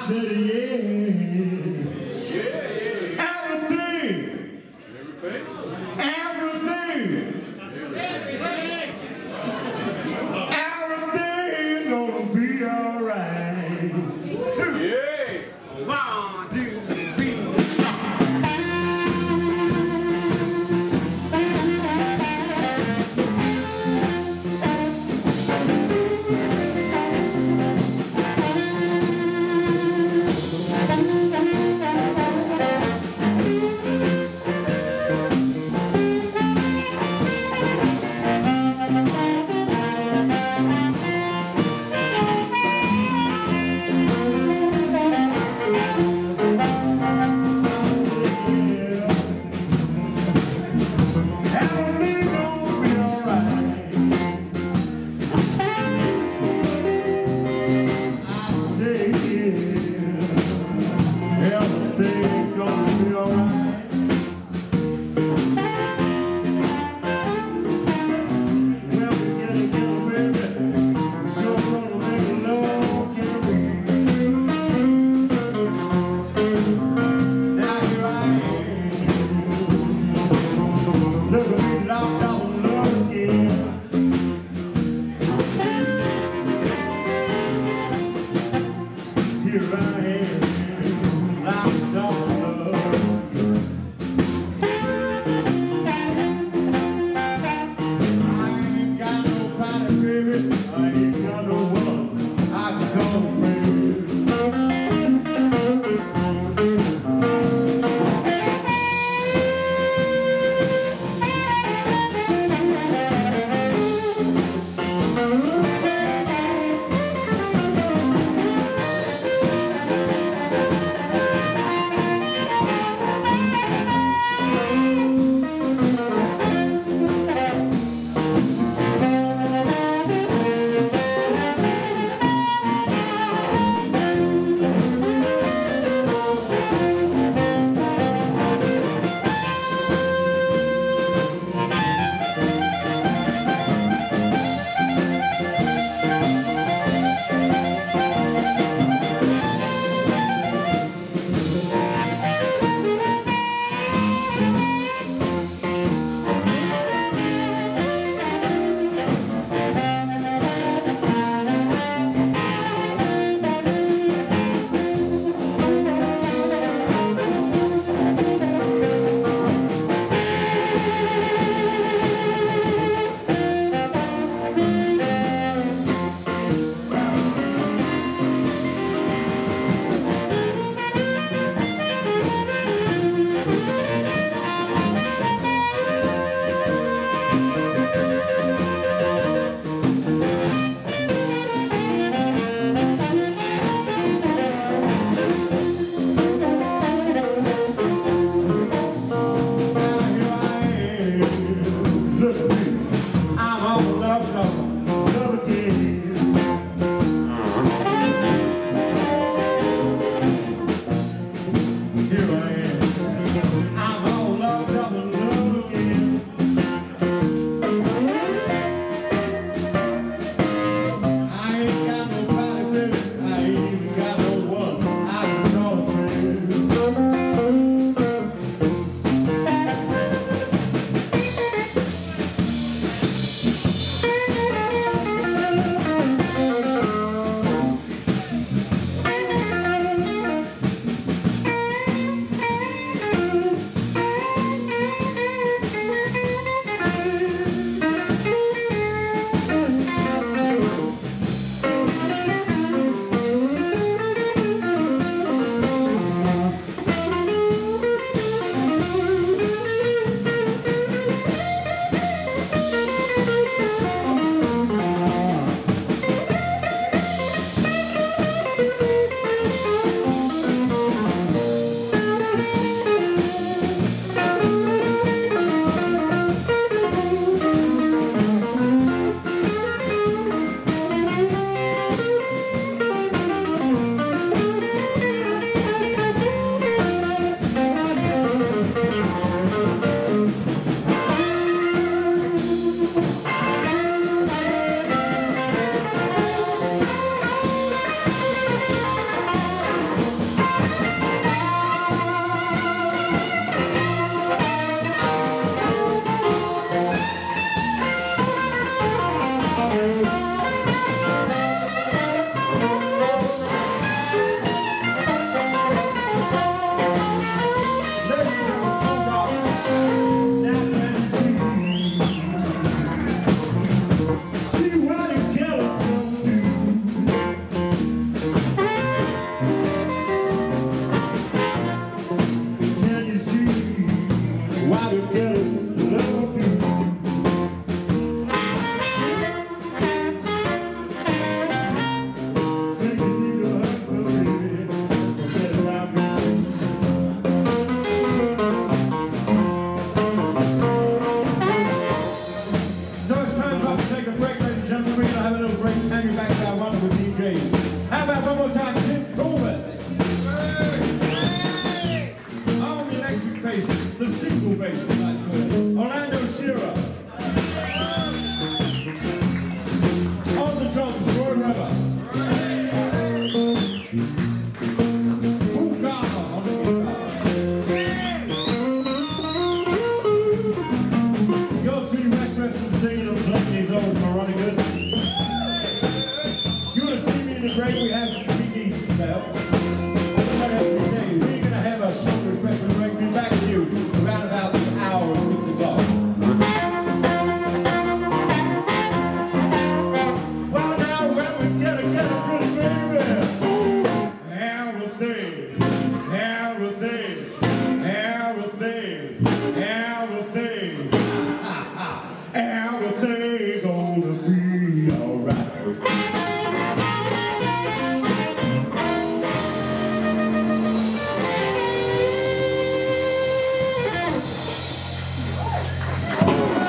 said, yeah. Everything. Everything. Everything. Everything gonna be all right. Two. Yeah. Wow. How about one more time, Tim Corbett? Hey. On the electric bass, the single bass, like Orlando Shearer. Hey. On the drums, Roy Rubber. We have some CDs to sell. What else we say? We're going to have a short refreshment break. Be back with you around about an hour or 6 o'clock. Well, now, when we get a pretty baby. Everything, everything, everything, everything, everything gonna be alright.